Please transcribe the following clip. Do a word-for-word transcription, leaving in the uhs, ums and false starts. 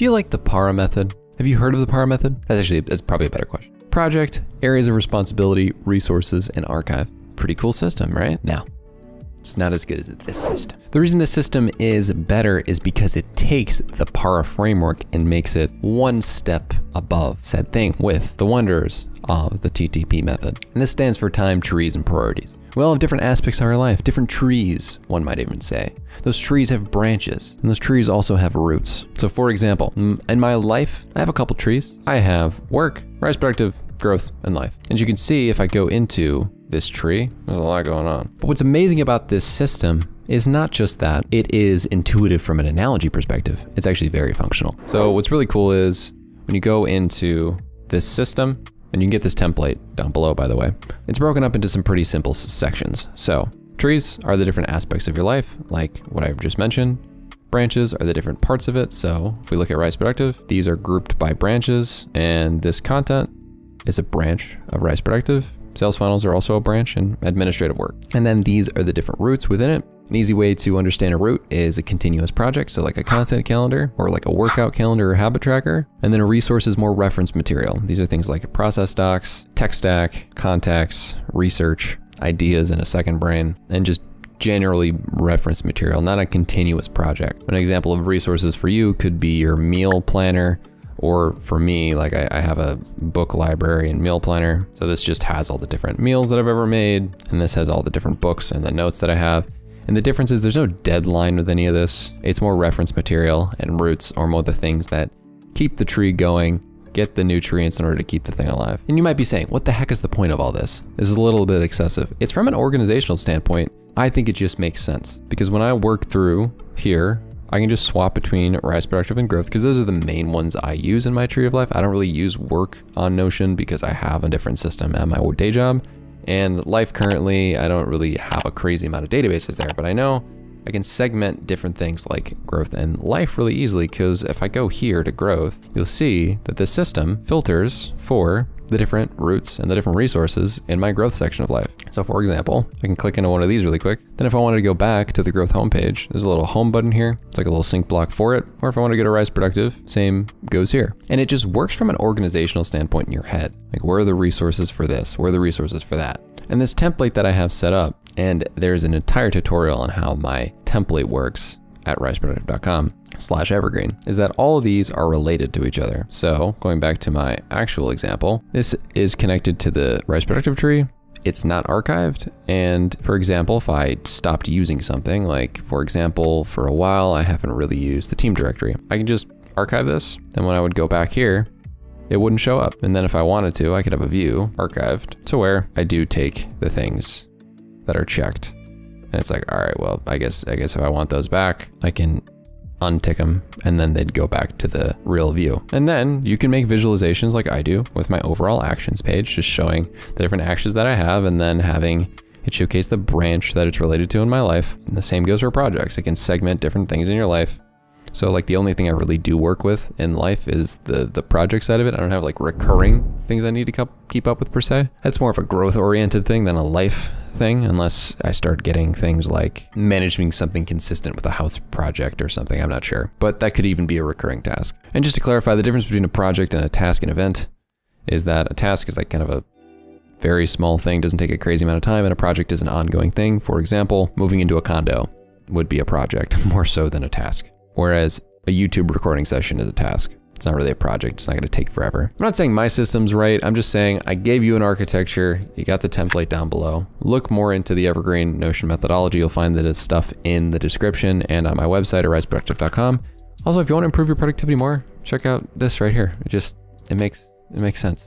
Do you like the P A R A method? Have you heard of the P A R A method? That's actually, that's probably a better question. Project, areas of responsibility, resources, and archive. Pretty cool system, right? Now, it's not as good as this system. The reason this system is better is because it takes the P A R A framework and makes it one step above said thing with the wonders of the T T P method. And this stands for time, trees, and priorities. We all have different aspects of our life, different trees, one might even say. Those trees have branches, and those trees also have roots. So for example, in my life, I have a couple trees. I have work, Rise Productive, growth, and life. And you can see if I go into this tree, there's a lot going on. But what's amazing about this system is not just that, it is intuitive from an analogy perspective. It's actually very functional. So what's really cool is when you go into this system, and you can get this template down below, by the way, it's broken up into some pretty simple sections. So trees are the different aspects of your life, like what I've just mentioned. Branches are the different parts of it. So if we look at Rise Productive, these are grouped by branches, and this content is a branch of Rise Productive. Sales funnels are also a branch, and administrative work. And then these are the different roots within it. An easy way to understand a root is a continuous project, so like a content calendar or like a workout calendar or habit tracker. And then a resource is more reference material. These are things like process docs, tech stack, contacts, research, ideas in a second brain, and just generally reference material, not a continuous project. An example of resources for you could be your meal planner, or for me, like I, I have a book library and meal planner. So this just has all the different meals that I've ever made. And this has all the different books and the notes that I have. And the difference is there's no deadline with any of this. It's more reference material, and roots are more the things that keep the tree going, get the nutrients in order to keep the thing alive. And you might be saying, what the heck is the point of all this? This is a little bit excessive. It's from an organizational standpoint. I think it just makes sense, because when I work through here, I can just swap between Rise Productive and growth, because those are the main ones I use in my tree of life. I don't really use work on Notion because I have a different system at my day job, and life currently, I don't really have a crazy amount of databases there, but I know I can segment different things like growth and life really easily, because if I go here to growth, you'll see that this system filters for the different roots and the different resources in my growth section of life. So for example, I can click into one of these really quick. Then if I wanted to go back to the growth homepage, there's a little home button here. It's like a little sync block for it. Or if I want to go to Rise Productive, same goes here. And it just works from an organizational standpoint in your head. Like, where are the resources for this? Where are the resources for that? And this template that I have set up, and there's an entire tutorial on how my template works at riseproductive dot com slash evergreen, is that all of these are related to each other. So going back to my actual example, this is connected to the Rise Productive tree. It's not archived. And for example, if I stopped using something, like for example, for a while, I haven't really used the team directory, I can just archive this. And when I would go back here, it wouldn't show up. And then if I wanted to, I could have a view archived to where I do take the things that are checked. And it's like, all right, well, I guess I guess if I want those back, I can untick them, and then they'd go back to the real view. And then you can make visualizations like I do with my overall actions page, just showing the different actions that I have, and then having it showcase the branch that it's related to in my life. And the same goes for projects. It can segment different things in your life. So like the only thing I really do work with in life is the, the project side of it. I don't have like recurring things I need to keep up with per se. That's more of a growth oriented thing than a life thing, unless I start getting things like managing something consistent with a house project or something, I'm not sure. But that could even be a recurring task. And just to clarify, the difference between a project and a task and event is that a task is like kind of a very small thing, doesn't take a crazy amount of time, and a project is an ongoing thing. For example, moving into a condo would be a project more so than a task. Whereas a YouTube recording session is a task. It's not really a project. It's not going to take forever. I'm not saying my system's right. I'm just saying I gave you an architecture. You got the template down below. Look more into the Evergreen Notion methodology. You'll find that it's stuff in the description and on my website at riseproductive dot com. Also, if you want to improve your productivity more, check out this right here. It just, it makes, it makes sense.